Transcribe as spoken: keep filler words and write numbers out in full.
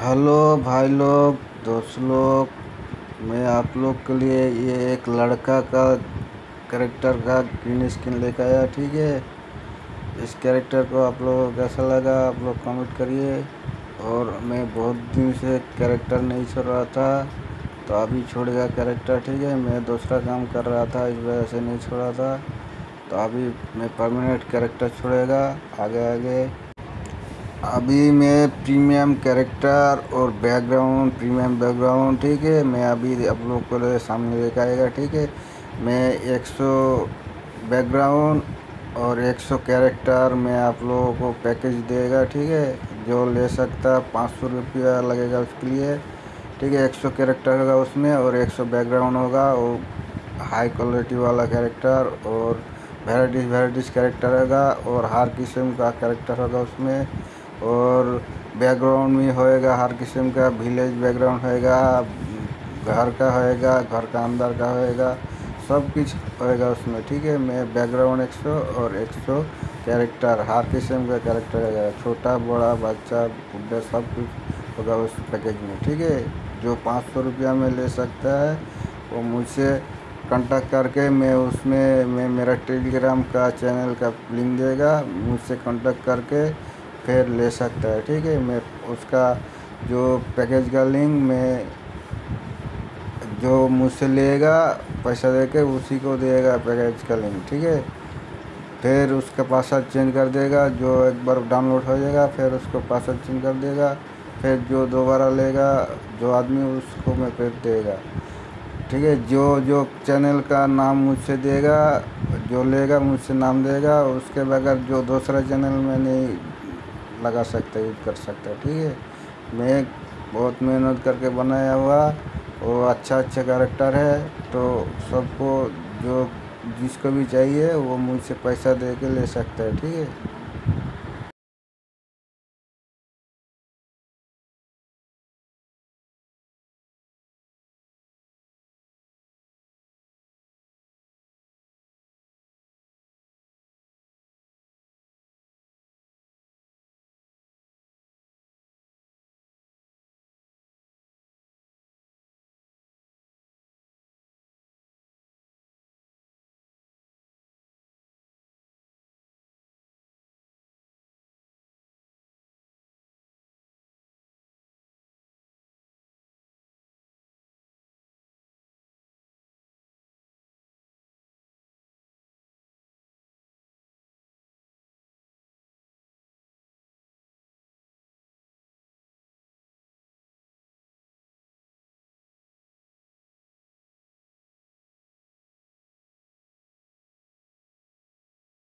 Hello भाई लोग, दोस्त लोग, मैं आप लोग के लिए ये एक लड़का का कैरेक्टर का ग्रीन स्किन लेकर आया। ठीक है, इस कैरेक्टर को आप लोगों को कैसा लगा आप लोग कमेंट करिए। और मैं बहुत दिन से कैरेक्टर नहीं छोड़ रहा था, तो अभी छोड़ेगा कैरेक्टर। ठीक है, मैं दूसरा काम कर रहा था, इस वजह से नहीं छोड़ा था। तो अभी मैं परमानेंट कैरेक्टर छोड़ेगा आगे आगे। अभी मैं प्रीमियम कैरेक्टर और बैकग्राउंड प्रीमियम बैकग्राउंड ठीक है, मैं अभी आप लोग को सामने लेकर आएगा। ठीक है, मैं एक सौ बैकग्राउंड और एक सौ कैरेक्टर मैं आप लोगों को पैकेज देगा। ठीक है, जो ले सकता पाँच सौ रुपया लगेगा उसके लिए। ठीक है, एक सौ कैरेक्टर होगा उसमें और एक सौ बैकग्राउंड होगा, और हाई क्वालिटी वाला कैरेक्टर और वेराइटीज़ वेराइटीज़ कैरेक्टर होगा, और हर किस्म का कैरेक्टर होगा उसमें। और बैकग्राउंड में होएगा हर किस्म का, विलेज बैकग्राउंड होएगा, घर का होएगा, घर का अंदर का होएगा, सब कुछ होएगा उसमें। ठीक है, मैं बैकग्राउंड एक सौ और एक सौ कैरेक्टर, हर किस्म का कैरेक्टर होगा, छोटा बड़ा बच्चा बुढ़ा सब कुछ होगा उस पैकेज में। ठीक है, जो पाँच सौ रुपया में ले सकता है वो मुझसे कांटेक्ट करके, मैं उसमें मैं मेरा टेलीग्राम का चैनल का लिंक देगा, मुझसे कांटेक्ट करके फिर ले सकता है। ठीक है, मैं उसका जो पैकेज का लिंक मैं जो मुझसे लेगा पैसा देके उसी को देगा पैकेज का लिंक। ठीक है, फिर उसका पासवर्ड चेंज कर देगा, जो एक बार डाउनलोड हो जाएगा फिर उसको पासवर्ड चेंज कर देगा, फिर जो दोबारा लेगा जो आदमी उसको मैं फिर देगा। ठीक है, जो जो चैनल का नाम मुझसे देगा, जो लेगा मुझसे नाम देगा, उसके बगैर जो दूसरा चैनल में नहीं लगा सकते यूज कर सकते। ठीक है, मैं बहुत मेहनत करके बनाया हुआ वो अच्छा अच्छा कैरेक्टर है, तो सबको जो जिसको भी चाहिए वो मुझसे पैसा दे के ले सकता है। ठीक है।